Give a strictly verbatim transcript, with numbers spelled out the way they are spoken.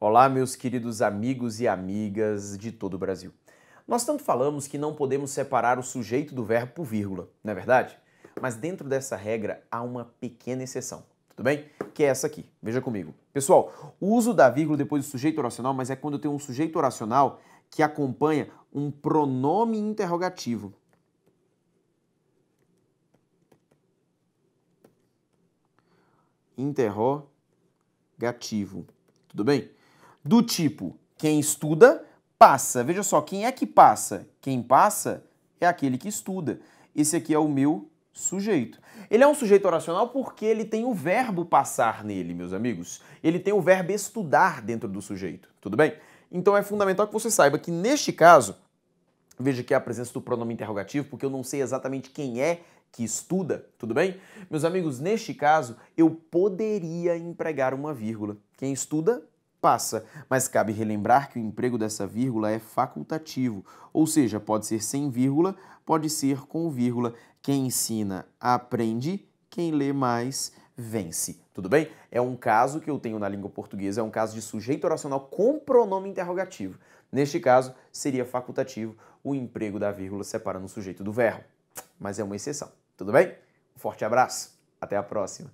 Olá, meus queridos amigos e amigas de todo o Brasil. Nós tanto falamos que não podemos separar o sujeito do verbo por vírgula, não é verdade? Mas dentro dessa regra há uma pequena exceção, tudo bem? Que é essa aqui, veja comigo. Pessoal, o uso da vírgula depois do sujeito oracional, mas é quando eu tenho um sujeito oracional que acompanha um pronome interrogativo. Interrogativo, tudo bem? Do tipo, quem estuda, passa. Veja só, quem é que passa? Quem passa é aquele que estuda. Esse aqui é o meu sujeito. Ele é um sujeito oracional porque ele tem o verbo passar nele, meus amigos. Ele tem o verbo estudar dentro do sujeito, tudo bem? Então é fundamental que você saiba que, neste caso, veja que é a presença do pronome interrogativo, porque eu não sei exatamente quem é que estuda, tudo bem? Meus amigos, neste caso, eu poderia empregar uma vírgula. Quem estuda, passa, mas cabe relembrar que o emprego dessa vírgula é facultativo, ou seja, pode ser sem vírgula, pode ser com vírgula. Quem ensina, aprende, quem lê mais, vence. Tudo bem? É um caso que eu tenho na língua portuguesa, é um caso de sujeito oracional com pronome interrogativo. Neste caso, seria facultativo o emprego da vírgula separando o sujeito do verbo, mas é uma exceção. Tudo bem? Um forte abraço, até a próxima!